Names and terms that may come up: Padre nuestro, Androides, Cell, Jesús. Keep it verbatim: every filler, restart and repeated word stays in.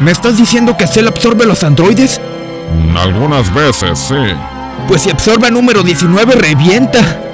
¿Me estás diciendo que Cell absorbe los androides? Algunas veces, sí. Pues si absorbe número diecinueve, revienta.